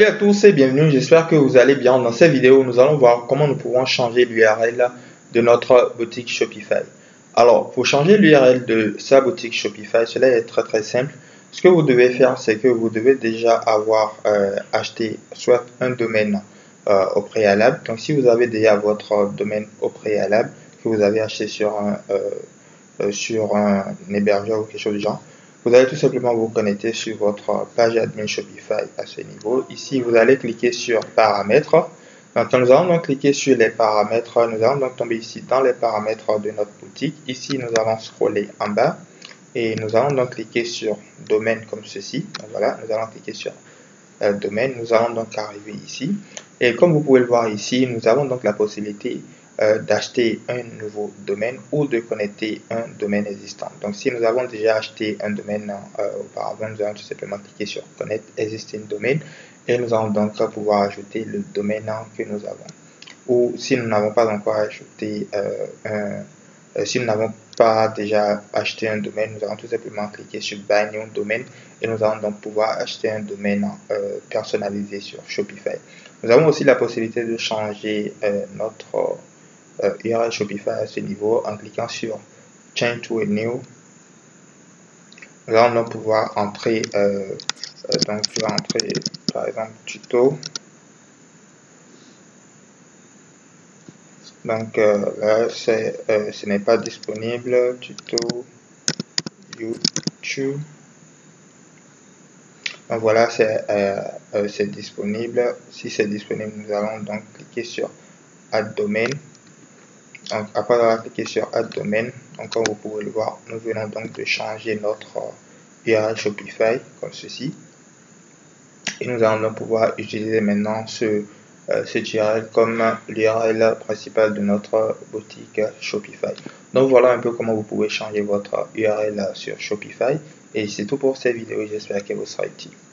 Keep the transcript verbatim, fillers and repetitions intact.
Salut à tous et bienvenue, j'espère que vous allez bien. Dans cette vidéo, nous allons voir comment nous pouvons changer l'U R L de notre boutique Shopify. Alors, pour changer l'U R L de sa boutique Shopify, cela est très très simple. Ce que vous devez faire, c'est que vous devez déjà avoir euh, acheté soit un domaine euh, au préalable. Donc, si vous avez déjà votre domaine au préalable, que vous avez acheté sur un, euh, sur un hébergeur ou quelque chose du genre, vous allez tout simplement vous connecter sur votre page admin Shopify à ce niveau. Ici, vous allez cliquer sur paramètres. Donc, nous allons donc cliquer sur les paramètres. Nous allons donc tomber ici dans les paramètres de notre boutique. Ici, nous allons scroller en bas et nous allons donc cliquer sur domaine comme ceci. Donc, voilà, nous allons cliquer sur euh, domaine. Nous allons donc arriver ici. Et comme vous pouvez le voir ici, nous avons donc la possibilité d'acheter un nouveau domaine ou de connecter un domaine existant. Donc si nous avons déjà acheté un domaine euh, auparavant, nous allons tout simplement cliquer sur Connect Existing Domain et nous allons donc pouvoir ajouter le domaine que nous avons. Ou si nous n'avons pas encore ajouté euh, un, euh, si nous n'avons pas déjà acheté un domaine, nous allons tout simplement cliquer sur Buy New Domain et nous allons donc pouvoir acheter un domaine euh, personnalisé sur Shopify. Nous avons aussi la possibilité de changer euh, notre Euh, U R L Shopify à ce niveau en cliquant sur Change to a New. Nous allons donc pouvoir entrer, euh, euh, donc je vais entrer par exemple tuto. Donc euh, là, c'est, euh, ce n'est pas disponible. Tuto YouTube. Donc voilà, c'est euh, euh, c'est disponible. Si c'est disponible, nous allons donc cliquer sur Add Domain. Donc, après avoir cliqué sur Add Domain, donc comme vous pouvez le voir, nous venons donc de changer notre U R L Shopify comme ceci. Et nous allons donc pouvoir utiliser maintenant ce, euh, cette U R L comme l'U R L principale de notre boutique Shopify. Donc voilà un peu comment vous pouvez changer votre U R L sur Shopify. Et c'est tout pour cette vidéo, j'espère qu'elle vous sera utile.